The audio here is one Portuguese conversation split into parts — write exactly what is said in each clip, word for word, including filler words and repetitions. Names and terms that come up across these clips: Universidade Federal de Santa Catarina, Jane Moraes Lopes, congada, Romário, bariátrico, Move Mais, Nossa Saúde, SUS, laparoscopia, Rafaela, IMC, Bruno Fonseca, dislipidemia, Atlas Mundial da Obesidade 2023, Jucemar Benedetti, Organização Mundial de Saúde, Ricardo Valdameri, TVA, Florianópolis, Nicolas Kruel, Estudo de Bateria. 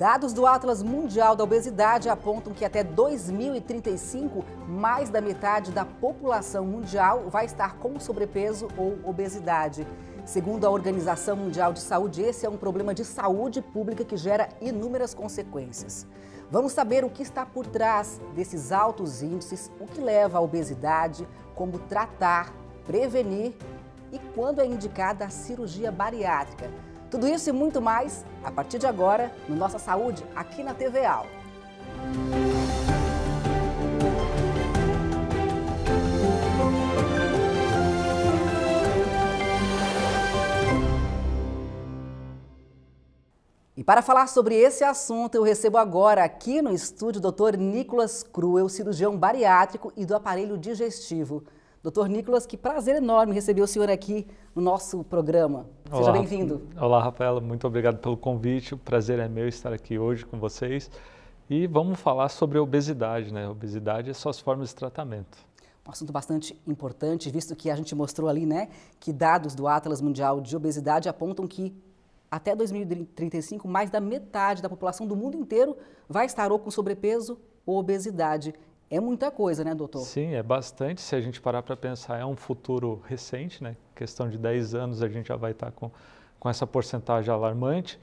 Dados do Atlas Mundial da Obesidade apontam que até dois mil e trinta e cinco, mais da metade da população mundial vai estar com sobrepeso ou obesidade. Segundo a Organização Mundial de Saúde, esse é um problema de saúde pública que gera inúmeras consequências. Vamos saber o que está por trás desses altos índices, o que leva à obesidade, como tratar, prevenir e quando é indicada a cirurgia bariátrica. Tudo isso e muito mais, a partir de agora, no Nossa Saúde, aqui na T V A. E para falar sobre esse assunto, eu recebo agora aqui no estúdio o doutor Nicolas Kruel, cirurgião bariátrico e do aparelho digestivo. Doutor Nicolas, que prazer enorme receber o senhor aqui no nosso programa. Seja bem-vindo. Olá, Rafaela. Muito obrigado pelo convite. O prazer é meu estar aqui hoje com vocês. E vamos falar sobre a obesidade, né? A obesidade e suas formas de tratamento. Um assunto bastante importante, visto que a gente mostrou ali, né, que dados do Atlas Mundial de Obesidade apontam que até dois mil e trinta e cinco, mais da metade da população do mundo inteiro vai estar ou com sobrepeso ou obesidade. É muita coisa, né, doutor? Sim, é bastante. Se a gente parar para pensar, é um futuro recente, né? Questão de dez anos a gente já vai estar com, com essa porcentagem alarmante.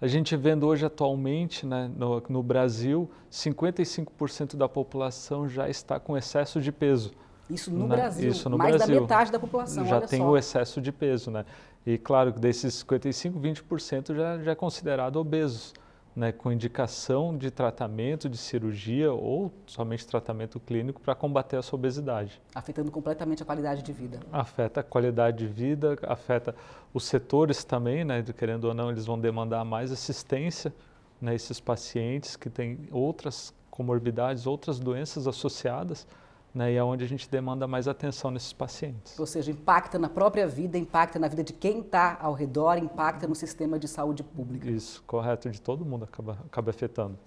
A gente vendo hoje atualmente, né, no, no Brasil, cinquenta e cinco por cento da população já está com excesso de peso. Isso no né? Brasil, Isso no mais Brasil. da metade da população, já olha tem só. o excesso de peso, né? E claro que desses cinquenta e cinco por cento, vinte por cento já, já é considerado obesos. Né, com indicação de tratamento, de cirurgia ou somente tratamento clínico para combater essa obesidade. Afetando completamente a qualidade de vida. Afeta a qualidade de vida, afeta os setores também, né, querendo ou não, eles vão demandar mais assistência, né, esses pacientes que têm outras comorbidades, outras doenças associadas, né, e é onde a gente demanda mais atenção nesses pacientes. Ou seja, impacta na própria vida, impacta na vida de quem está ao redor, impacta no sistema de saúde pública. Isso, correto, de todo mundo acaba, acaba afetando.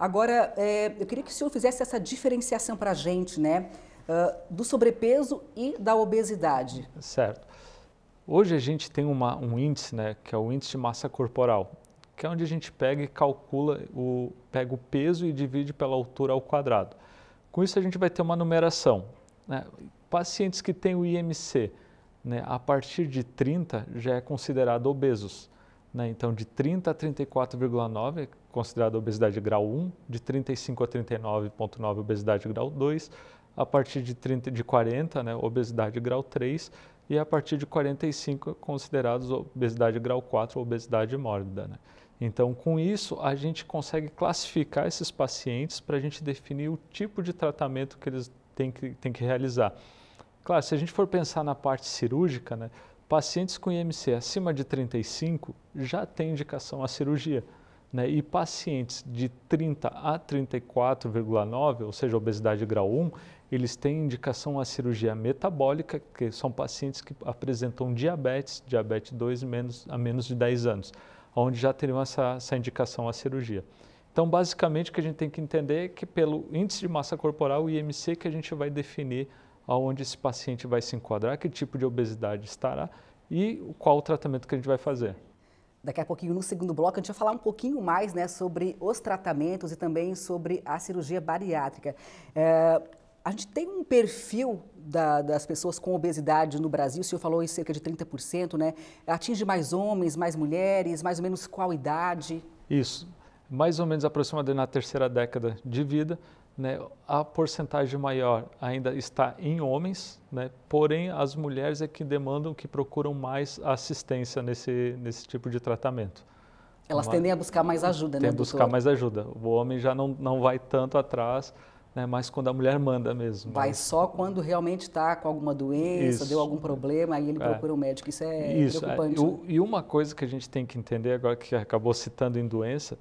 Agora, é, eu queria que o senhor fizesse essa diferenciação para a gente, né, uh, do sobrepeso e da obesidade. Certo. Hoje a gente tem uma, um índice, né, que é o índice de massa corporal, que é onde a gente pega e calcula, o, pega o peso e divide pela altura ao quadrado. Com isso a gente vai ter uma numeração, né? Pacientes que têm o I M C, né, a partir de trinta já é considerado obesos, né? Então de trinta a trinta e quatro vírgula nove é considerado obesidade grau um, de trinta e cinco a trinta e nove vírgula nove obesidade grau dois, a partir de, trinta, de quarenta, né, obesidade grau três e a partir de quarenta e cinco considerados obesidade grau quatro, obesidade mórbida, né? Então, com isso, a gente consegue classificar esses pacientes para a gente definir o tipo de tratamento que eles têm que, têm que realizar. Claro, se a gente for pensar na parte cirúrgica, né, pacientes com I M C acima de trinta e cinco já tem indicação à cirurgia, né, e pacientes de trinta a trinta e quatro vírgula nove, ou seja, obesidade grau um, eles têm indicação à cirurgia metabólica, que são pacientes que apresentam diabetes, diabetes dois menos, a menos de dez anos. Onde já teriam essa, essa indicação à cirurgia. Então, basicamente, o que a gente tem que entender é que pelo índice de massa corporal, o I M C, que a gente vai definir aonde esse paciente vai se enquadrar, que tipo de obesidade estará e qual o tratamento que a gente vai fazer. Daqui a pouquinho, no segundo bloco, a gente vai falar um pouquinho mais, né, sobre os tratamentos e também sobre a cirurgia bariátrica. É... A gente tem um perfil da, das pessoas com obesidade no Brasil, o senhor falou em cerca de trinta por cento, né? Atinge mais homens, mais mulheres, mais ou menos qual idade? Isso, mais ou menos aproximadamente na terceira década de vida, né? A porcentagem maior ainda está em homens, né? Porém as mulheres é que demandam, que procuram mais assistência nesse, nesse tipo de tratamento. Elas Mas, tendem a buscar mais ajuda, né, doutor? Tendem a buscar mais ajuda, o homem já não, não vai tanto atrás, né, mas quando a mulher manda mesmo. Vai mas... só quando realmente está com alguma doença, isso. deu algum problema, aí ele procura é. um médico. Isso é isso. preocupante. É. O, né? E uma coisa que a gente tem que entender, agora que acabou citando em doença,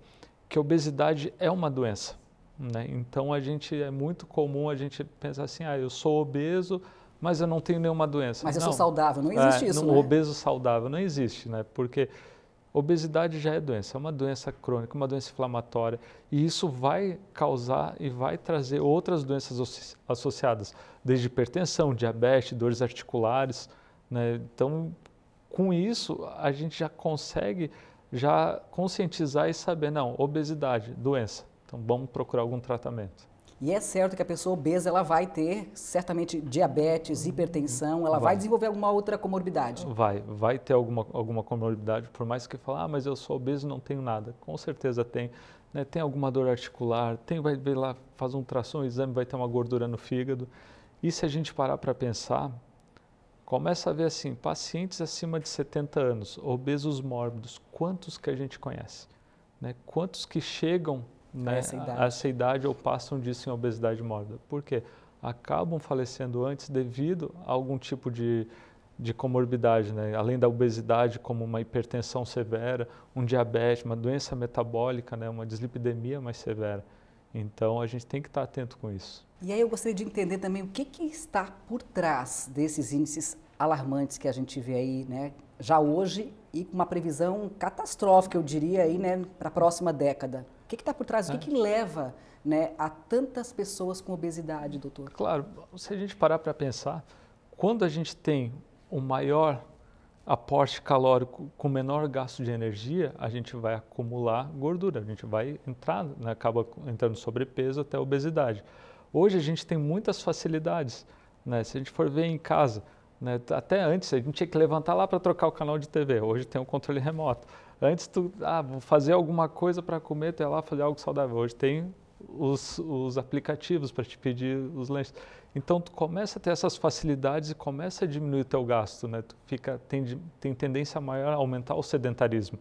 que a obesidade é uma doença, né? Então, a gente, é muito comum a gente pensar assim, ah, eu sou obeso, mas eu não tenho nenhuma doença. Mas não, eu sou saudável, não existe é, isso, não, né? Obeso saudável não existe, né? Porque... obesidade já é doença, é uma doença crônica, uma doença inflamatória e isso vai causar e vai trazer outras doenças associadas, desde hipertensão, diabetes, dores articulares, né? Então, com isso, a gente já consegue já conscientizar e saber, não, obesidade, doença, então vamos procurar algum tratamento. E é certo que a pessoa obesa, ela vai ter certamente diabetes, hipertensão, ela vai, vai desenvolver alguma outra comorbidade? Vai, vai ter alguma, alguma comorbidade, por mais que fale, ah, mas eu sou obeso e não tenho nada. Com certeza tem, né? Tem alguma dor articular, tem, vai ver lá, faz um ultrassom, um exame, vai ter uma gordura no fígado. E se a gente parar para pensar, começa a ver assim, pacientes acima de setenta anos, obesos mórbidos, quantos que a gente conhece? Né? Quantos que chegam... Né, essa idade. A, essa idade ou passam disso em obesidade mórbida. Por quê? Acabam falecendo antes devido a algum tipo de, de comorbidade, né? Além da obesidade, como uma hipertensão severa, um diabetes, uma doença metabólica, né? Uma dislipidemia mais severa. Então, a gente tem que estar atento com isso. E aí eu gostaria de entender também o que, que está por trás desses índices alarmantes que a gente vê aí, né? Já hoje e com uma previsão catastrófica, eu diria, aí, né? Para a próxima década. O que está por trás? O que, é. que leva, né, a tantas pessoas com obesidade, doutor? Claro, se a gente parar para pensar, quando a gente tem o maior aporte calórico com menor gasto de energia, a gente vai acumular gordura, a gente vai entrar, né, acaba entrando sobrepeso até a obesidade. Hoje a gente tem muitas facilidades, né? Se a gente for ver em casa, né, até antes a gente tinha que levantar lá para trocar o canal de T V, hoje tem um controle remoto. Antes tu, ah, vou fazer alguma coisa para comer, tu ia lá fazer algo saudável. Hoje tem os, os aplicativos para te pedir os lanches. Então, tu começa a ter essas facilidades e começa a diminuir o teu gasto, né? Tu fica, tem, tem tendência maior a aumentar o sedentarismo,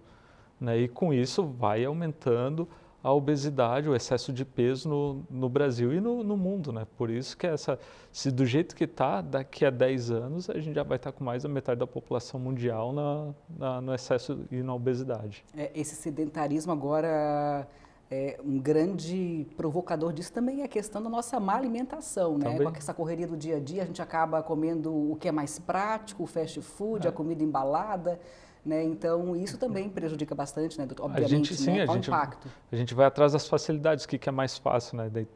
né? E com isso vai aumentando a obesidade, o excesso de peso no, no Brasil e no, no mundo, né? Por isso que essa, se do jeito que está, daqui a dez anos, a gente já vai estar tá com mais da metade da população mundial na, na, no excesso e na obesidade. É, esse sedentarismo agora é um grande provocador disso também, é a questão da nossa má alimentação, né? Também. Com essa correria do dia a dia, a gente acaba comendo o que é mais prático, o fast food, é. a comida embalada... Né? Então, isso também prejudica bastante, né, doutor? Obviamente, a gente, sim, né? a, gente, impacto. a gente vai atrás das facilidades, o que, que é mais fácil, né? Daí,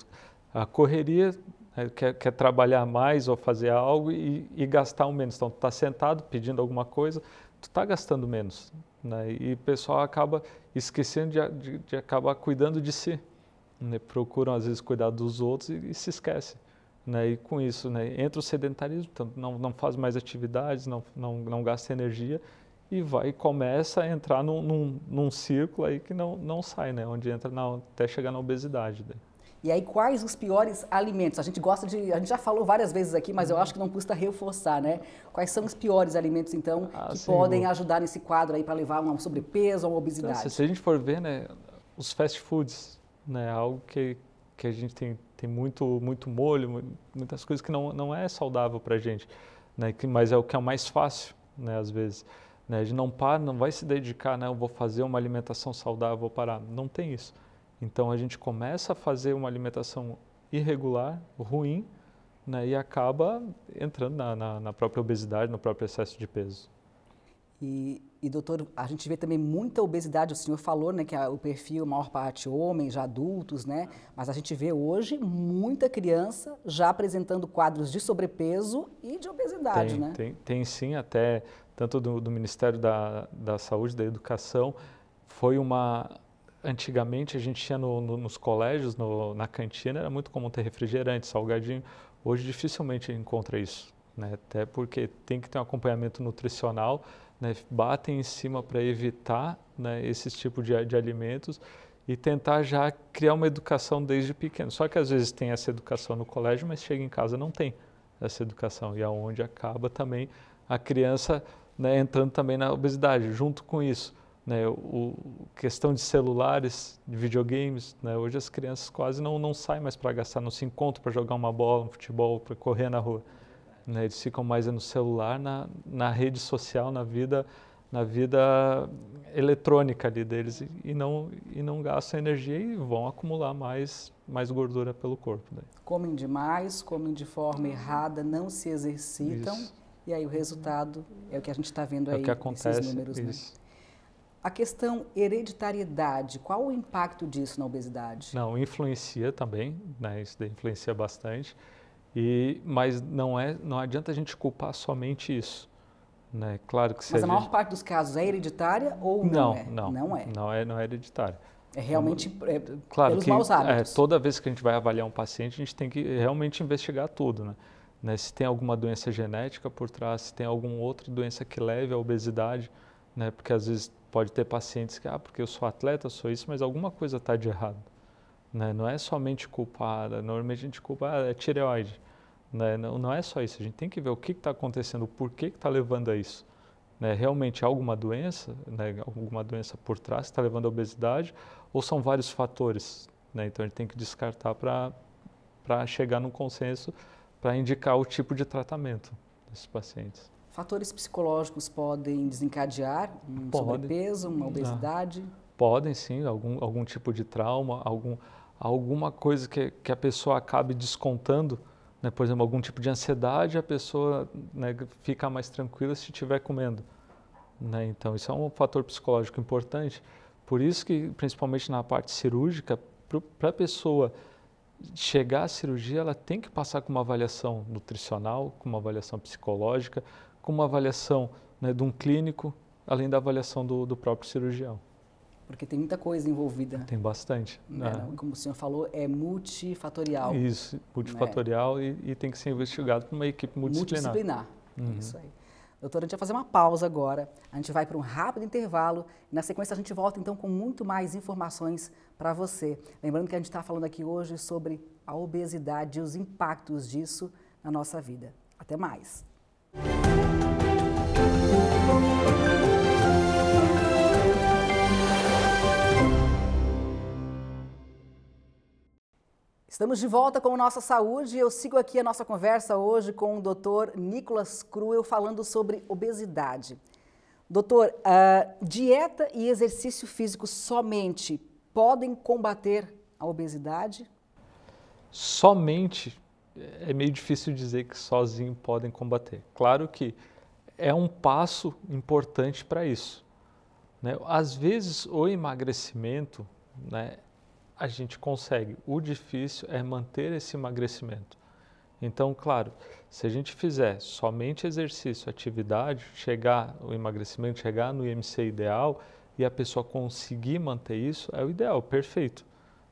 a correria é, quer, quer trabalhar mais ou fazer algo e, e gastar o menos. Então, tu está sentado pedindo alguma coisa, tu está gastando menos, né? E o pessoal acaba esquecendo de, de, de acabar cuidando de si, né? Procuram, às vezes, cuidar dos outros e, e se esquece. Né? E com isso, né? Entra o sedentarismo, então, não, não faz mais atividades, não, não, não gasta energia, e vai começa a entrar num, num, num círculo aí que não, não sai, né? Onde entra na, até chegar na obesidade. Daí. E aí, quais os piores alimentos? A gente gosta de... A gente já falou várias vezes aqui, mas eu acho que não custa reforçar, né? Quais são os piores alimentos, então, ah, que sim, podem eu... ajudar nesse quadro aí para levar um sobrepeso ou uma obesidade? Então, se, se a gente for ver, né? Os fast foods, né? Algo que, que a gente tem, tem muito, muito molho, muitas coisas que não, não é saudável para a gente, né? Que, mas é o que é mais fácil, né? Às vezes... Né, a gente não para, não vai se dedicar, né, eu vou fazer uma alimentação saudável, vou parar. Não tem isso. Então, a gente começa a fazer uma alimentação irregular, ruim, né, e acaba entrando na, na, na própria obesidade, no próprio excesso de peso. E, e, doutor, a gente vê também muita obesidade. O senhor falou, né, que a, o perfil, a maior parte homens, já adultos, né? Mas a gente vê hoje muita criança já apresentando quadros de sobrepeso e de obesidade, tem, né? Tem, tem sim, até... tanto do, do Ministério da, da Saúde, da Educação, foi uma... Antigamente, a gente tinha no, no, nos colégios, no, na cantina, era muito comum ter refrigerante, salgadinho. Hoje, dificilmente encontra isso, né? Até porque tem que ter um acompanhamento nutricional, né? Batem em cima para evitar, né, esses tipos de, de alimentos e tentar já criar uma educação desde pequeno. Só que, às vezes, tem essa educação no colégio, mas chega em casa não tem essa educação. E é onde acaba também a criança... Né, entrando também na obesidade, junto com isso, né, o, questão de celulares, de videogames, né, hoje as crianças quase não, não saem mais para gastar, não se encontram para jogar uma bola, um futebol, para correr na rua, né, eles ficam mais no celular, na, na rede social, na vida, na vida eletrônica ali deles e, e, não, e não gastam energia e vão acumular mais, mais gordura pelo corpo. Né. Comem demais, comem de forma errada, não se exercitam. Isso. E aí o resultado é o que a gente está vendo aí, é o que acontece, esses números, né? A questão hereditariedade, qual o impacto disso na obesidade? Não, influencia também, né? Isso daí influencia bastante, e, mas não, é, não adianta a gente culpar somente isso, Né? Claro que se Mas a, a gente... maior parte dos casos é hereditária ou não, não é? Não, não é. Não é, não é hereditária. É realmente é, claro pelos que, maus hábitos. É, toda vez que a gente vai avaliar um paciente, a gente tem que realmente investigar tudo, né? Né? Se tem alguma doença genética por trás, se tem alguma outra doença que leve à obesidade, né? Porque às vezes pode ter pacientes que, ah, porque eu sou atleta, eu sou isso, mas alguma coisa está de errado. Né? Não é somente culpada, normalmente a gente culpa, ah, é tireoide. Né? Não, não é só isso, a gente tem que ver o que está acontecendo, por que está levando a isso. Né? Realmente há alguma doença, né? Alguma doença por trás que está levando à obesidade, ou são vários fatores, né? Então a gente tem que descartar para chegar num consenso, para indicar o tipo de tratamento desses pacientes. Fatores psicológicos podem desencadear um Pode. sobrepeso, uma obesidade? Ah, podem sim, algum, algum tipo de trauma, algum, alguma coisa que, que a pessoa acabe descontando, né? Por exemplo, algum tipo de ansiedade, a pessoa, né, fica mais tranquila se estiver comendo. Né? Então isso é um fator psicológico importante. Por isso que, principalmente na parte cirúrgica, para a pessoa chegar à cirurgia, ela tem que passar com uma avaliação nutricional, com uma avaliação psicológica, com uma avaliação, né, de um clínico, além da avaliação do, do próprio cirurgião. Porque tem muita coisa envolvida. Tem bastante. Né? Né? Como o senhor falou, é multifatorial. Isso, multifatorial, né? e, e tem que ser investigado por uma equipe multidisciplinar. Multidisciplinar, uhum. Isso aí. Doutora, a gente vai fazer uma pausa agora, a gente vai para um rápido intervalo e na sequência a gente volta então com muito mais informações para você. Lembrando que a gente está falando aqui hoje sobre a obesidade e os impactos disso na nossa vida. Até mais! Estamos de volta com Nossa Saúde e eu sigo aqui a nossa conversa hoje com o doutor Nicolas Kruel falando sobre obesidade. Doutor, uh, dieta e exercício físico somente podem combater a obesidade? Somente é meio difícil dizer que sozinho podem combater. Claro que é um passo importante para isso. Né? Às vezes o emagrecimento, né, a gente consegue. O difícil é manter esse emagrecimento. Então, claro, se a gente fizer somente exercício, atividade, chegar o emagrecimento, chegar no I M C ideal e a pessoa conseguir manter isso, é o ideal, perfeito.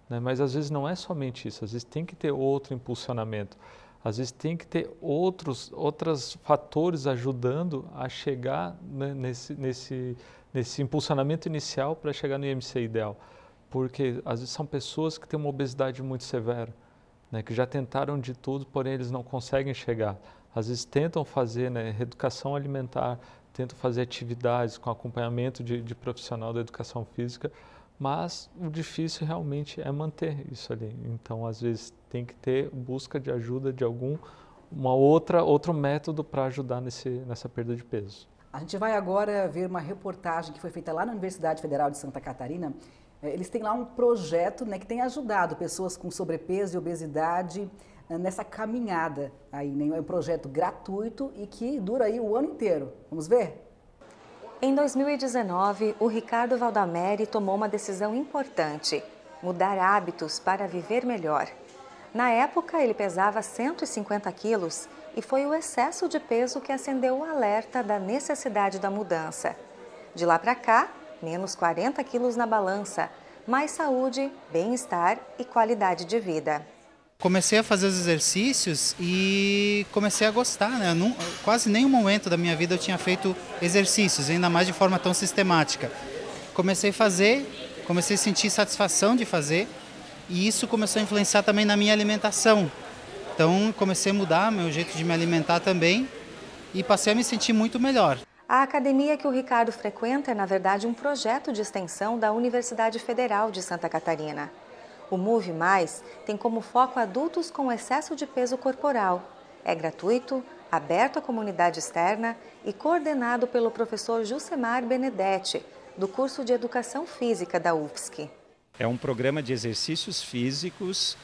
Né? Mas às vezes não é somente isso, às vezes tem que ter outro impulsionamento, às vezes tem que ter outros, outros fatores ajudando a chegar, né, nesse, nesse, nesse impulsionamento inicial para chegar no I M C ideal. Porque às vezes são pessoas que têm uma obesidade muito severa, né, que já tentaram de tudo, porém eles não conseguem chegar. Às vezes tentam fazer, né, reeducação alimentar, tentam fazer atividades com acompanhamento de, de profissional da educação física, mas o difícil realmente é manter isso ali. Então, às vezes tem que ter busca de ajuda de algum uma outra outro método para ajudar nesse nessa perda de peso. A gente vai agora ver uma reportagem que foi feita lá na Universidade Federal de Santa Catarina. Eles têm lá um projeto, né, que tem ajudado pessoas com sobrepeso e obesidade nessa caminhada aí, né? É um projeto gratuito e que dura aí o ano inteiro. Vamos ver? Em dois mil e dezenove, o Ricardo Valdameri tomou uma decisão importante: mudar hábitos para viver melhor. Na época, ele pesava cento e cinquenta quilos e foi o excesso de peso que acendeu o alerta da necessidade da mudança. De lá para cá, menos quarenta quilos na balança, mais saúde, bem-estar e qualidade de vida. Comecei a fazer os exercícios e comecei a gostar, né? Não, quase nenhum momento da minha vida eu tinha feito exercícios, ainda mais de forma tão sistemática. Comecei a fazer, comecei a sentir satisfação de fazer e isso começou a influenciar também na minha alimentação. Então comecei a mudar meu jeito de me alimentar também e passei a me sentir muito melhor. A academia que o Ricardo frequenta é, na verdade, um projeto de extensão da Universidade Federal de Santa Catarina. O Move Mais tem como foco adultos com excesso de peso corporal. É gratuito, aberto à comunidade externa e coordenado pelo professor Jucemar Benedetti, do curso de Educação Física da U F S C. É um programa de exercícios físicos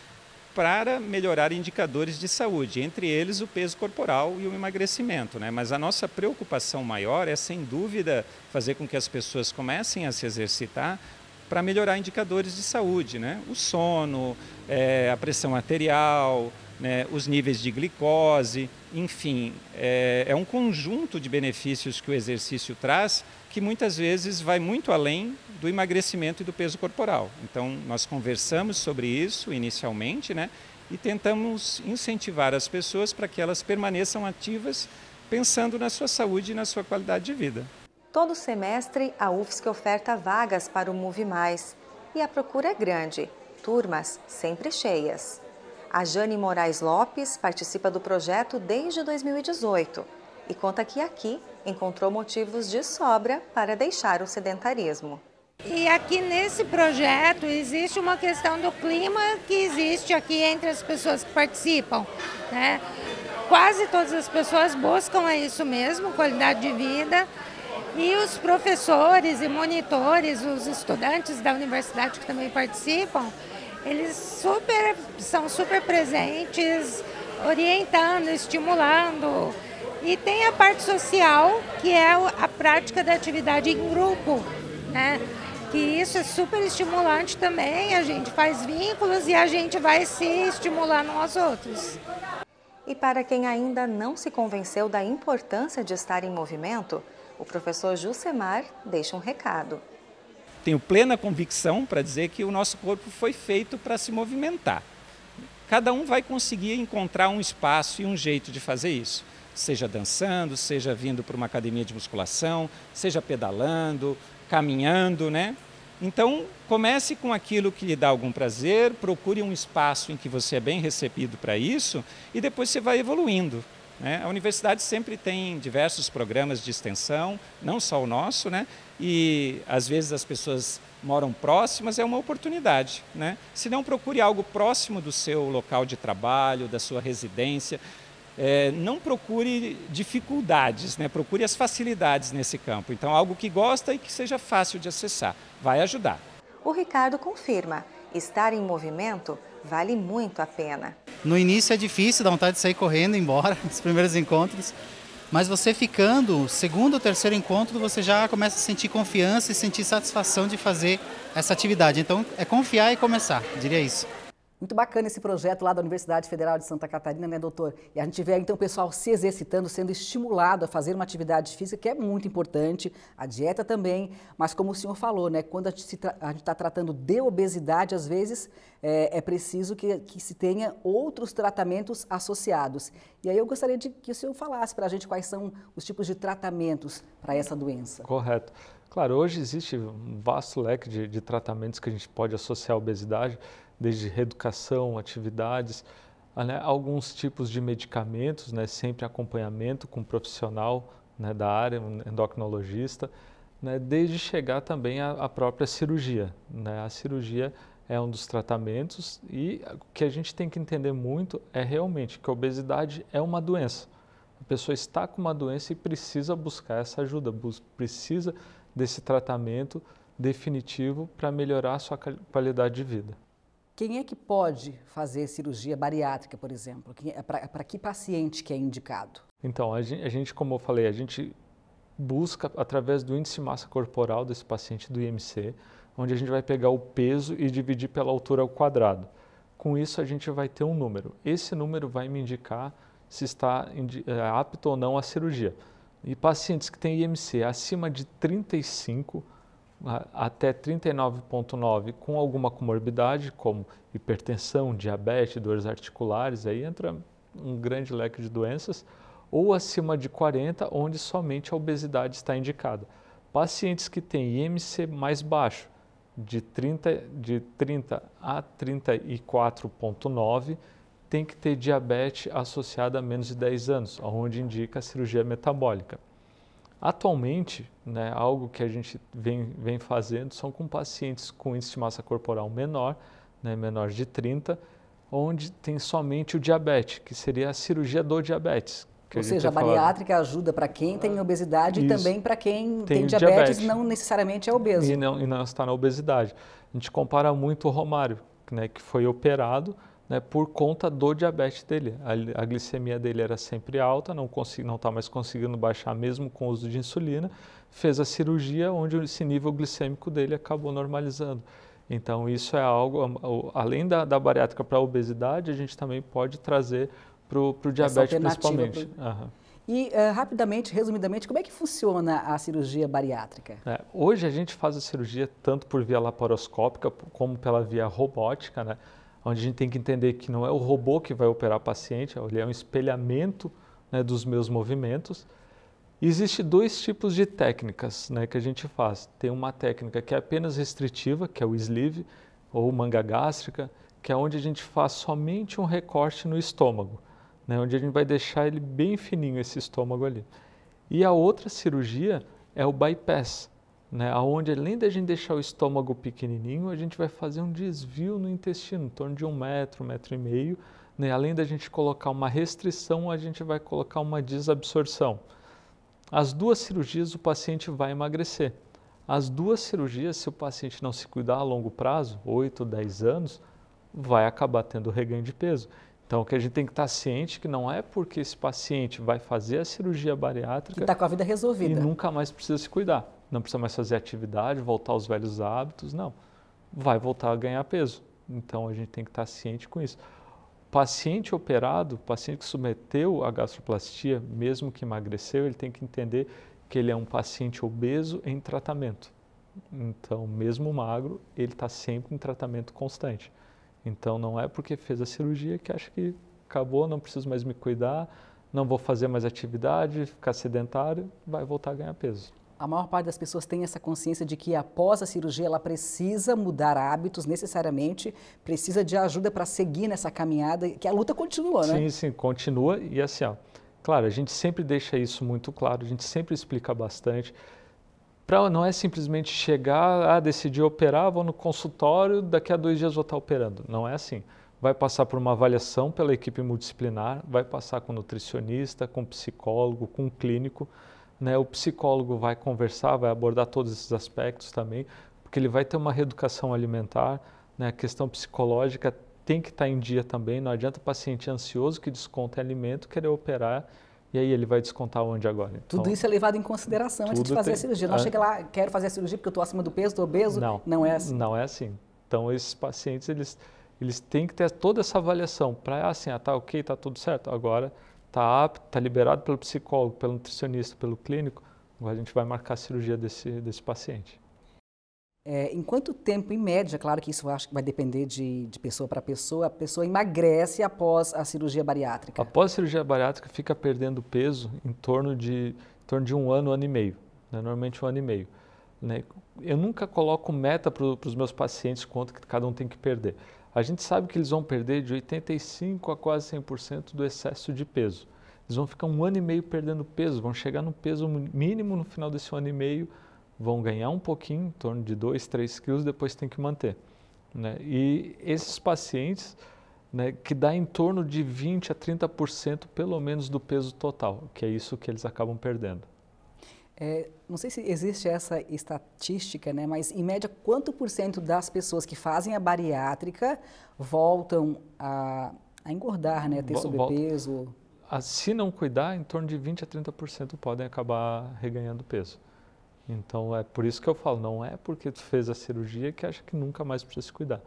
para melhorar indicadores de saúde, entre eles o peso corporal e o emagrecimento, né? Mas a nossa preocupação maior é, sem dúvida, fazer com que as pessoas comecem a se exercitar para melhorar indicadores de saúde, né? O sono, é, a pressão arterial, né, os níveis de glicose, enfim, é, é um conjunto de benefícios que o exercício traz, que muitas vezes vai muito além do emagrecimento e do peso corporal. Então, nós conversamos sobre isso inicialmente, né, e tentamos incentivar as pessoas para que elas permaneçam ativas, pensando na sua saúde e na sua qualidade de vida. Todo semestre, a U F S C oferta vagas para o Move Mais. E a procura é grande, turmas sempre cheias. A Jane Moraes Lopes participa do projeto desde dois mil e dezoito e conta que aqui encontrou motivos de sobra para deixar o sedentarismo. E aqui nesse projeto existe uma questão do clima que existe aqui entre as pessoas que participam, né? Quase todas as pessoas buscam é isso mesmo, qualidade de vida. E os professores e monitores, os estudantes da universidade que também participam, eles super, são super presentes, orientando, estimulando. E tem a parte social, que é a prática da atividade em grupo, né? Que isso é super estimulante também, a gente faz vínculos e a gente vai se estimulando uns aos outros. E para quem ainda não se convenceu da importância de estar em movimento, o professor Jucemar deixa um recado. Tenho plena convicção para dizer que o nosso corpo foi feito para se movimentar. Cada um vai conseguir encontrar um espaço e um jeito de fazer isso. Seja dançando, seja vindo para uma academia de musculação, seja pedalando, caminhando, né? Então, comece com aquilo que lhe dá algum prazer, procure um espaço em que você é bem recebido para isso e depois você vai evoluindo. A universidade sempre tem diversos programas de extensão, não só o nosso, né? E às vezes as pessoas moram próximas, é uma oportunidade, né? Se não, procure algo próximo do seu local de trabalho, da sua residência. É, não procure dificuldades, né? Procure as facilidades nesse campo. Então, algo que gosta e que seja fácil de acessar, vai ajudar. O Ricardo confirma, estar em movimento vale muito a pena. No início é difícil, dá vontade de sair correndo, embora, os primeiros encontros. Mas você ficando, segundo ou terceiro encontro, você já começa a sentir confiança e sentir satisfação de fazer essa atividade. Então, é confiar e começar, diria isso. Muito bacana esse projeto lá da Universidade Federal de Santa Catarina, né, doutor? E a gente vê, então, o pessoal se exercitando, sendo estimulado a fazer uma atividade física, que é muito importante, a dieta também, mas como o senhor falou, né, quando a gente está tratando de obesidade, às vezes é, é preciso que, que se tenha outros tratamentos associados. E aí eu gostaria de que o senhor falasse para a gente quais são os tipos de tratamentos para essa doença. Correto. Claro, hoje existe um vasto leque de, de tratamentos que a gente pode associar à obesidade, desde reeducação, atividades, né, alguns tipos de medicamentos, né, sempre acompanhamento com um profissional, né, da área, um endocrinologista, né, desde chegar também à, à própria cirurgia, né. A cirurgia é um dos tratamentos e o que a gente tem que entender muito é realmente que a obesidade é uma doença. A pessoa está com uma doença e precisa buscar essa ajuda, precisa desse tratamento definitivo para melhorar a sua qualidade de vida. Quem é que pode fazer cirurgia bariátrica, por exemplo? Para que paciente que é indicado? Então, a gente, a gente, como eu falei, a gente busca através do índice de massa corporal desse paciente do I M C, onde a gente vai pegar o peso e dividir pela altura ao quadrado. Com isso, a gente vai ter um número. Esse número vai me indicar se está apto ou não à cirurgia. E pacientes que têm I M C acima de trinta e cinco até trinta e nove vírgula nove com alguma comorbidade, como hipertensão, diabetes, dores articulares, aí entra um grande leque de doenças, ou acima de quarenta, onde somente a obesidade está indicada. Pacientes que têm I M C mais baixo, de trinta, de trinta a trinta e quatro vírgula nove, tem que ter diabetes associada a menos de dez anos, onde indica a cirurgia metabólica. Atualmente, né, algo que a gente vem, vem fazendo são com pacientes com índice de massa corporal menor, né, menor de trinta, onde tem somente o diabetes, que seria a cirurgia do diabetes. Que Ou a seja, a bariátrica falado. ajuda para quem tem obesidade Isso. e também para quem tem, tem diabetes, diabetes, não necessariamente é obeso. E não, e não está na obesidade. A gente compara muito o Romário, né, que foi operado, né, por conta do diabetes dele. A, a glicemia dele era sempre alta, não consegui, não está mais conseguindo baixar mesmo com o uso de insulina, fez a cirurgia onde esse nível glicêmico dele acabou normalizando. Então isso é algo, além da, da bariátrica para a obesidade, a gente também pode trazer para o diabetes principalmente. Pro... Uhum. E uh, rapidamente, resumidamente, como é que funciona a cirurgia bariátrica? É, hoje a gente faz a cirurgia tanto por via laparoscópica como pela via robótica, né? Onde a gente tem que entender que não é o robô que vai operar o paciente, ele é um espelhamento, né, dos meus movimentos. Existem dois tipos de técnicas, né, que a gente faz. Tem uma técnica que é apenas restritiva, que é o sleeve, ou manga gástrica, que é onde a gente faz somente um recorte no estômago, né, onde a gente vai deixar ele bem fininho, esse estômago ali. E a outra cirurgia é o bypass, né, onde além da gente deixar o estômago pequenininho, a gente vai fazer um desvio no intestino, em torno de um metro, um metro e meio. Né, além da gente colocar uma restrição, a gente vai colocar uma desabsorção. As duas cirurgias, o paciente vai emagrecer. As duas cirurgias, se o paciente não se cuidar a longo prazo, oito, dez anos, vai acabar tendo reganho de peso. Então, o que a gente tem que estar ciente que não é porque esse paciente vai fazer a cirurgia bariátrica... que está com a vida resolvida. E nunca mais precisa se cuidar. Não precisa mais fazer atividade, voltar aos velhos hábitos, não. Vai voltar a ganhar peso. Então, a gente tem que estar ciente com isso. Paciente operado, paciente que submeteu a gastroplastia, mesmo que emagreceu, ele tem que entender que ele é um paciente obeso em tratamento. Então, mesmo magro, ele está sempre em tratamento constante. Então, não é porque fez a cirurgia que acha que acabou, não preciso mais me cuidar, não vou fazer mais atividade, ficar sedentário, vai voltar a ganhar peso. A maior parte das pessoas tem essa consciência de que após a cirurgia ela precisa mudar hábitos necessariamente, precisa de ajuda para seguir nessa caminhada, que a luta continua, né? Sim, sim, continua. E assim, ó, claro, a gente sempre deixa isso muito claro, a gente sempre explica bastante. Pra, não é simplesmente chegar, ah, decidi operar, vou no consultório, daqui a dois dias vou estar operando. Não é assim. Vai passar por uma avaliação pela equipe multidisciplinar, vai passar com nutricionista, com psicólogo, com clínico. Né, o psicólogo vai conversar, vai abordar todos esses aspectos também, porque ele vai ter uma reeducação alimentar, né, a questão psicológica tem que estar em dia também, não adianta o paciente ansioso que desconta alimento querer operar e aí ele vai descontar onde agora? Então, tudo isso é levado em consideração antes de fazer tem, a cirurgia, não é, chega lá, quero fazer a cirurgia porque eu estou acima do peso, estou obeso, não, não é assim. Não é assim, então esses pacientes eles, eles têm que ter toda essa avaliação para assim, ah, tá ok, tá tudo certo, agora... Está apto, está liberado pelo psicólogo, pelo nutricionista, pelo clínico, agora a gente vai marcar a cirurgia desse, desse paciente. É, em quanto tempo, em média, claro que isso acho que vai depender de, de pessoa para pessoa, a pessoa emagrece após a cirurgia bariátrica? Após a cirurgia bariátrica fica perdendo peso em torno de, em torno de um ano, um ano e meio, né? Normalmente um ano e meio. Né? Eu nunca coloco meta para os meus pacientes quanto que cada um tem que perder. A gente sabe que eles vão perder de oitenta e cinco por cento a quase cem por cento do excesso de peso. Eles vão ficar um ano e meio perdendo peso, vão chegar no peso mínimo no final desse ano e meio, vão ganhar um pouquinho, em torno de dois, três quilos, depois tem que manter. Né? E esses pacientes, né, que dá em torno de vinte a trinta por cento pelo menos do peso total, que é isso que eles acabam perdendo. É, não sei se existe essa estatística, né? Mas em média quanto por cento das pessoas que fazem a bariátrica voltam a, a engordar, né? A ter sobrepeso? A, se não cuidar, em torno de vinte a trinta por cento podem acabar reganhando peso. Então é por isso que eu falo, não é porque tu fez a cirurgia que acha que nunca mais precisa se cuidar.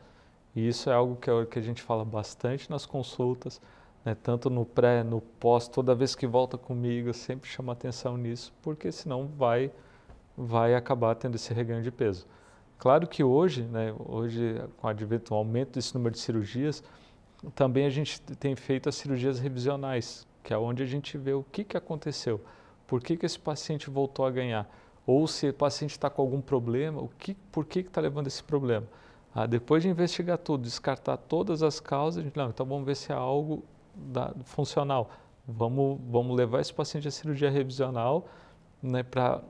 E isso é algo que, é, que a gente fala bastante nas consultas, né, tanto no pré, no pós, toda vez que volta comigo, eu sempre chamo atenção nisso, porque senão vai, vai acabar tendo esse reganho de peso. Claro que hoje, né, hoje com o advento, o aumento desse número de cirurgias, também a gente tem feito as cirurgias revisionais, que é onde a gente vê o que, que aconteceu, por que, que esse paciente voltou a ganhar, ou se o paciente está com algum problema, o que, por que está levando esse problema. Ah, depois de investigar tudo, descartar todas as causas, a gente, não, então vamos ver se é algo... Da, funcional, vamos, vamos levar esse paciente à cirurgia revisional, né, para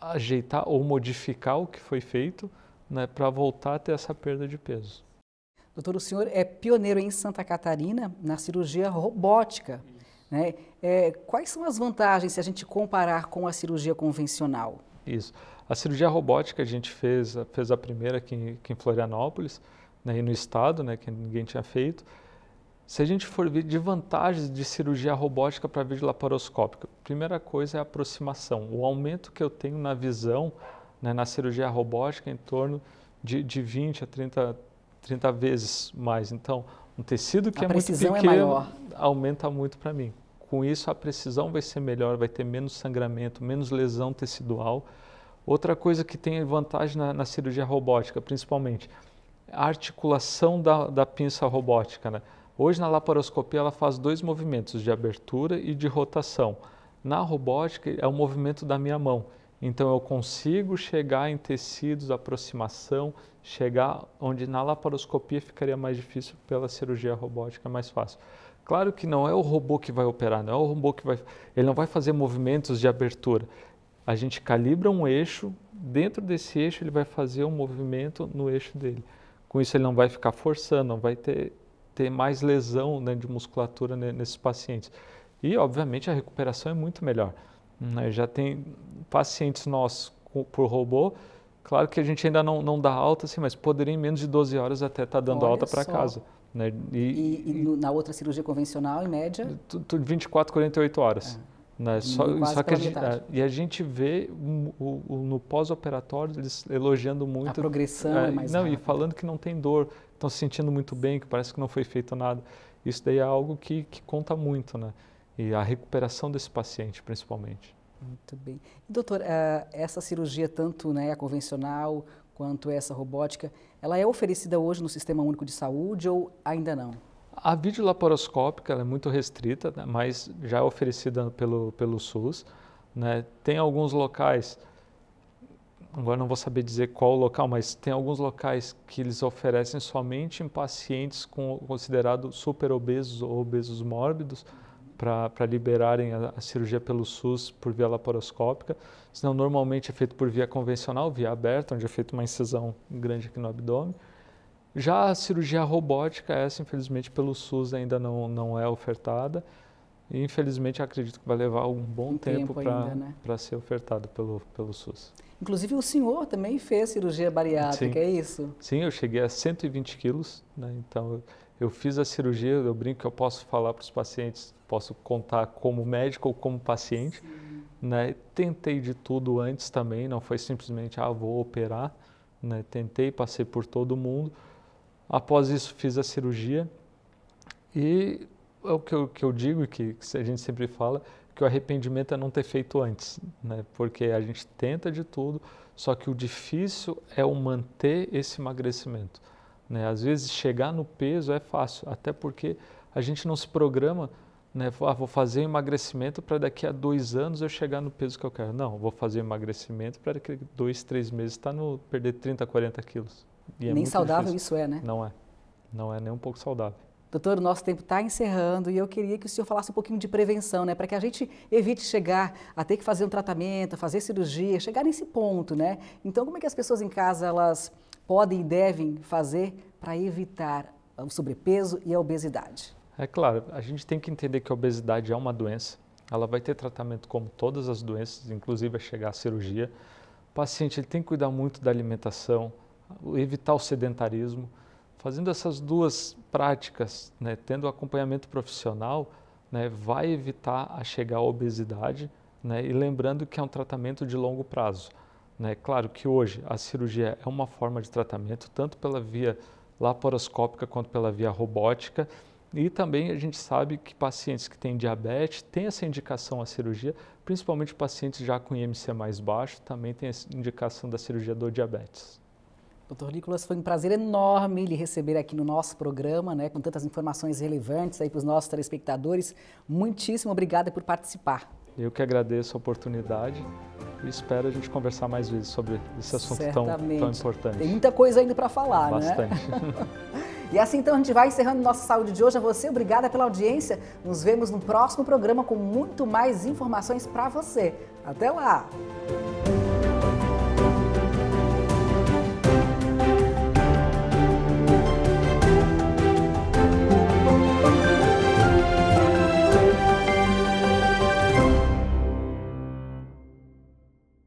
ajeitar ou modificar o que foi feito, né, para voltar a ter essa perda de peso. Doutor, o senhor é pioneiro em Santa Catarina na cirurgia robótica, né? É, quais são as vantagens se a gente comparar com a cirurgia convencional? Isso, a cirurgia robótica a gente fez, fez a primeira aqui em, aqui em Florianópolis, né, e no estado, né, que ninguém tinha feito. Se a gente for ver de vantagens de cirurgia robótica para vídeo laparoscópica, a primeira coisa é a aproximação, o aumento que eu tenho na visão, né, na cirurgia robótica em torno de, de vinte a trinta vezes mais. Então, um tecido que a é muito pequeno é maior. Aumenta muito para mim. Com isso, a precisão vai ser melhor, vai ter menos sangramento, menos lesão tecidual. Outra coisa que tem vantagem na, na cirurgia robótica, principalmente, a articulação da, da pinça robótica, né? Hoje, na laparoscopia, ela faz dois movimentos, de abertura e de rotação. Na robótica, é o movimento da minha mão. Então, eu consigo chegar em tecidos, aproximação, chegar onde na laparoscopia ficaria mais difícil, pela cirurgia robótica é mais fácil. Claro que não é o robô que vai operar, não é o robô que vai... Ele não vai fazer movimentos de abertura. A gente calibra um eixo, dentro desse eixo ele vai fazer um movimento no eixo dele. Com isso ele não vai ficar forçando, não vai ter, ter mais lesão, né, de musculatura nesses pacientes. E, obviamente, a recuperação é muito melhor. Né? Já tem pacientes nossos com, por robô, claro que a gente ainda não, não dá alta, assim, mas poderia em menos de doze horas até estar tá dando Olha alta para casa. Né? E, e, e no, na outra cirurgia convencional, em média? vinte e quatro, quarenta e oito horas. É. Né? Só, só que a gente, e a gente vê o, o, no pós-operatório eles elogiando muito. A progressão é, é mais não, rápida. E falando que não tem dor, estão se sentindo muito bem, que parece que não foi feito nada. Isso daí é algo que, que conta muito, né? E a recuperação desse paciente, principalmente. Muito bem. E, doutor, essa cirurgia, tanto, né, a convencional quanto essa robótica, ela é oferecida hoje no Sistema Único de Saúde ou ainda não? A videolaparoscópica ela é muito restrita, né, mas já é oferecida pelo, pelo SUS. Né? Tem alguns locais, agora não vou saber dizer qual o local, mas tem alguns locais que eles oferecem somente em pacientes com, considerados super obesos ou obesos mórbidos, para liberarem a, a cirurgia pelo SUS por via laparoscópica. Senão, normalmente é feito por via convencional, via aberta, onde é feita uma incisão grande aqui no abdômen. Já a cirurgia robótica, essa infelizmente pelo SUS ainda não, não é ofertada e infelizmente acredito que vai levar um bom um tempo, tempo para né? ser ofertada pelo, pelo SUS. Inclusive o senhor também fez cirurgia bariátrica, Sim. é isso? Sim, eu cheguei a cento e vinte quilos, né? Então eu, eu fiz a cirurgia, eu brinco que eu posso falar para os pacientes, posso contar como médico ou como paciente, né? Tentei de tudo antes também, não foi simplesmente, ah, vou operar, né? Tentei, passei por todo mundo. Após isso, fiz a cirurgia e é o que eu, que eu digo e que, que a gente sempre fala, que o arrependimento é não ter feito antes, né? Porque a gente tenta de tudo, só que o difícil é o manter esse emagrecimento. Né? Às vezes, chegar no peso é fácil, até porque a gente não se programa, né? Ah, vou fazer emagrecimento para daqui a dois anos eu chegar no peso que eu quero. Não, vou fazer emagrecimento para daqui a dois, três meses tá no, perder trinta, quarenta quilos. É nem saudável difícil. Isso é, né? Não é. Não é nem um pouco saudável. Doutor, o nosso tempo está encerrando e eu queria que o senhor falasse um pouquinho de prevenção, né? Para que a gente evite chegar a ter que fazer um tratamento, fazer cirurgia, chegar nesse ponto, né? Então, como é que as pessoas em casa, elas podem e devem fazer para evitar o sobrepeso e a obesidade? É claro, a gente tem que entender que a obesidade é uma doença. Ela vai ter tratamento como todas as doenças, inclusive a chegar à cirurgia. O paciente ele tem que cuidar muito da alimentação, evitar o sedentarismo. Fazendo essas duas práticas, né, tendo acompanhamento profissional, né, vai evitar a chegar à obesidade, né, e lembrando que é um tratamento de longo prazo. Né. Claro que hoje a cirurgia é uma forma de tratamento, tanto pela via laparoscópica quanto pela via robótica, e também a gente sabe que pacientes que têm diabetes têm essa indicação à cirurgia, principalmente pacientes já com I M C mais baixo, também tem essa indicação da cirurgia do diabetes. Doutor Nicolas, foi um prazer enorme lhe receber aqui no nosso programa, né, com tantas informações relevantes aí para os nossos telespectadores. Muitíssimo obrigada por participar. Eu que agradeço a oportunidade e espero a gente conversar mais vezes sobre esse assunto tão, tão importante. Tem muita coisa ainda para falar, Bastante. né? Bastante. E assim, então, a gente vai encerrando Nossa Saúde de hoje. A você, obrigada pela audiência. Nos vemos no próximo programa com muito mais informações para você. Até lá!